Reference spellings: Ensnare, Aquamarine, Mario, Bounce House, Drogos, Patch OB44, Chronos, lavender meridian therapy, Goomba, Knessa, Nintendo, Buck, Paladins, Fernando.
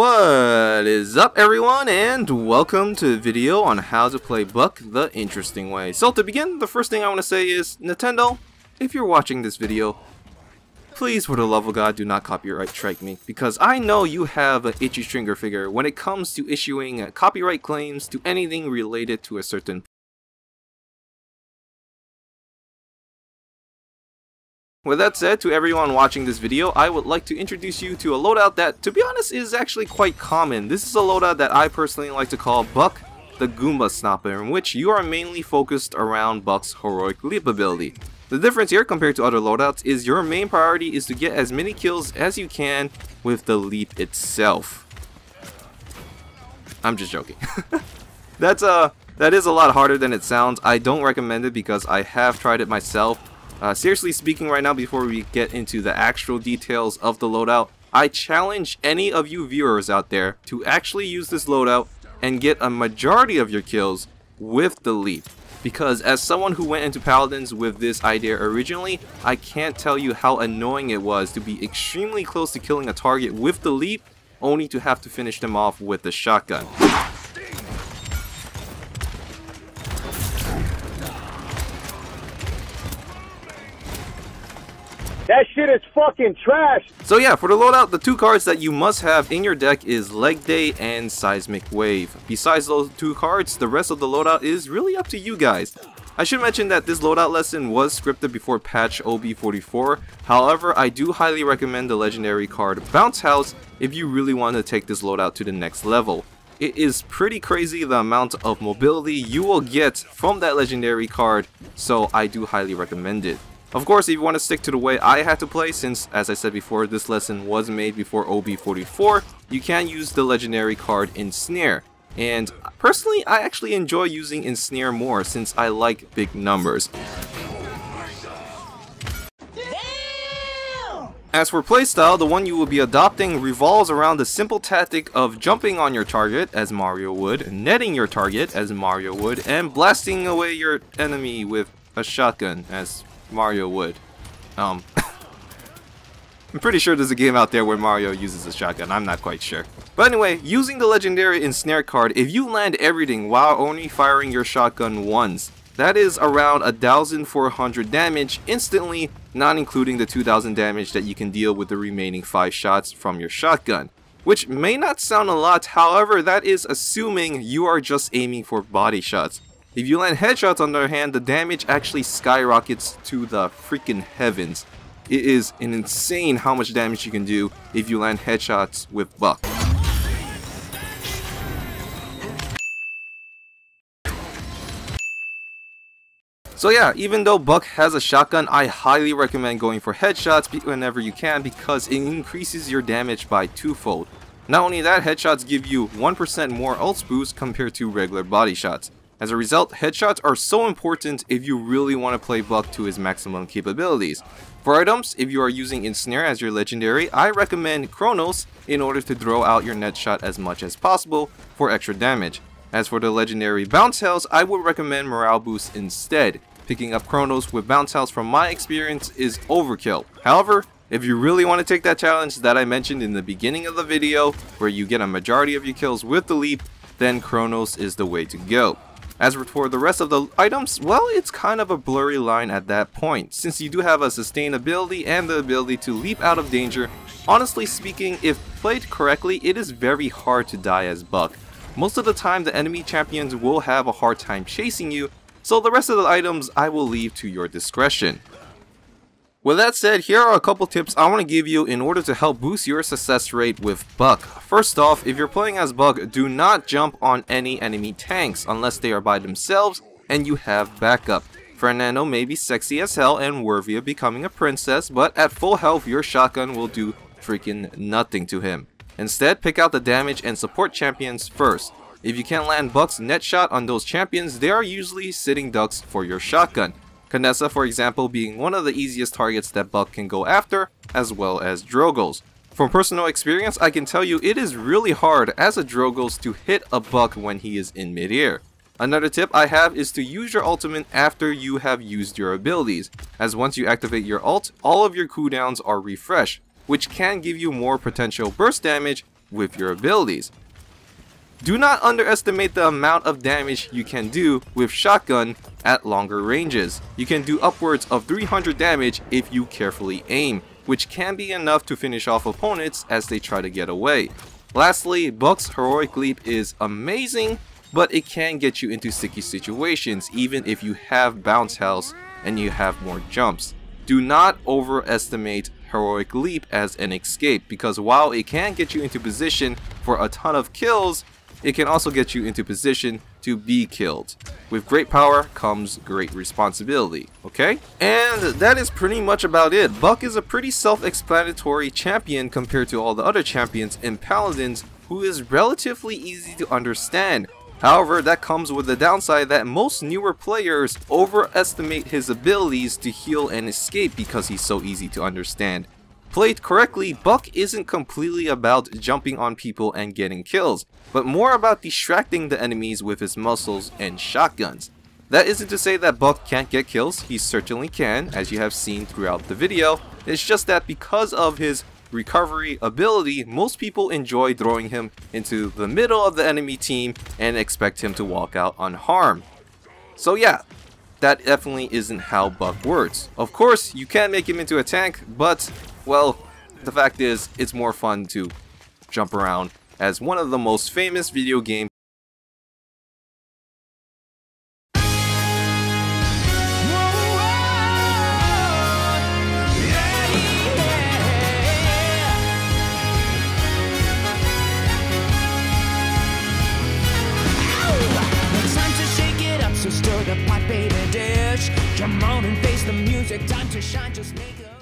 What is up, everyone, and welcome to a video on how to play Buck the interesting way. So to begin, the first thing I want to say is, Nintendo, if you're watching this video, please, for the love of God, do not copyright strike me, because I know you have an itchy stringer figure when it comes to issuing copyright claims to anything related to a certain . With that said, to everyone watching this video, I would like to introduce you to a loadout that, to be honest, is actually quite common. This is a loadout that I personally like to call Buck the Goomba Snapper, in which you are mainly focused around Buck's heroic leap ability. The difference here compared to other loadouts is your main priority is to get as many kills as you can with the leap itself. I'm just joking. That is a lot harder than it sounds. I don't recommend it because I have tried it myself. Seriously speaking, right now, before we get into the actual details of the loadout, I challenge any of you viewers out there to actually use this loadout and get a majority of your kills with the leap. Because as someone who went into Paladins with this idea originally, I can't tell you how annoying it was to be extremely close to killing a target with the leap, only to have to finish them off with the shotgun. That shit is fucking trash! So yeah, for the loadout, the two cards that you must have in your deck is Leg Day and Seismic Wave. Besides those two cards, the rest of the loadout is really up to you guys. I should mention that this loadout lesson was scripted before Patch OB44, however, I do highly recommend the legendary card Bounce House if you really want to take this loadout to the next level. It is pretty crazy the amount of mobility you will get from that legendary card, so I do highly recommend it. Of course, if you want to stick to the way I had to play, since, as I said before, this lesson was made before OB44, you can use the legendary card Ensnare. And personally, I actually enjoy using Ensnare more since I like big numbers. As for playstyle, the one you will be adopting revolves around the simple tactic of jumping on your target, as Mario would, netting your target, as Mario would, and blasting away your enemy with a shotgun, as Mario would. I'm pretty sure there's a game out there where Mario uses a shotgun, I'm not quite sure. But anyway, using the legendary Ensnare card, if you land everything while only firing your shotgun once, that is around 1,400 damage instantly, not including the 2,000 damage that you can deal with the remaining 5 shots from your shotgun. Which may not sound a lot, however, that is assuming you are just aiming for body shots. If you land headshots, on the other hand, the damage actually skyrockets to the freaking heavens. It is an insane how much damage you can do if you land headshots with Buck. So yeah, even though Buck has a shotgun, I highly recommend going for headshots whenever you can because it increases your damage by twofold. Not only that, headshots give you 1% more ult boost compared to regular body shots. As a result, headshots are so important if you really want to play Buck to his maximum capabilities. For items, if you are using Ensnare as your legendary, I recommend Chronos in order to throw out your net shot as much as possible for extra damage. As for the legendary Bounce House, I would recommend Morale Boost instead. Picking up Chronos with Bounce House from my experience is overkill. However, if you really want to take that challenge that I mentioned in the beginning of the video, where you get a majority of your kills with the leap, then Chronos is the way to go. As for the rest of the items, well, it's kind of a blurry line at that point, since you do have a sustainability and the ability to leap out of danger. Honestly speaking, if played correctly, it is very hard to die as Buck. Most of the time, the enemy champions will have a hard time chasing you, so the rest of the items I will leave to your discretion. With that said, here are a couple tips I want to give you in order to help boost your success rate with Buck. First off, if you're playing as Buck, do not jump on any enemy tanks unless they are by themselves and you have backup. Fernando may be sexy as hell and worthy of becoming a princess, but at full health your shotgun will do freaking nothing to him. Instead, pick out the damage and support champions first. If you can't land Buck's net shot on those champions, they are usually sitting ducks for your shotgun. Knessa, for example, being one of the easiest targets that Buck can go after, as well as Drogos. From personal experience, I can tell you it is really hard as a Drogos to hit a Buck when he is in midair. Another tip I have is to use your ultimate after you have used your abilities, as once you activate your ult, all of your cooldowns are refreshed, which can give you more potential burst damage with your abilities. Do not underestimate the amount of damage you can do with shotgun at longer ranges. You can do upwards of 300 damage if you carefully aim, which can be enough to finish off opponents as they try to get away. Lastly, Buck's heroic leap is amazing, but it can get you into sticky situations even if you have Bounce House and you have more jumps. Do not overestimate heroic leap as an escape, because while it can get you into position for a ton of kills, it can also get you into position to be killed. With great power comes great responsibility, okay? And that is pretty much about it. Buck is a pretty self-explanatory champion compared to all the other champions in Paladins, who is relatively easy to understand. However, that comes with the downside that most newer players overestimate his abilities to heal and escape because he's so easy to understand. Played correctly, Buck isn't completely about jumping on people and getting kills, but more about distracting the enemies with his muscles and shotguns. That isn't to say that Buck can't get kills, he certainly can, as you have seen throughout the video. It's just that because of his recovery ability, most people enjoy throwing him into the middle of the enemy team and expect him to walk out unharmed. So yeah, that definitely isn't how Buck works. Of course, you can make him into a tank, but, well, the fact is, it's more fun to jump around as one of the most famous video game Come on and face the music, time to shine, just make a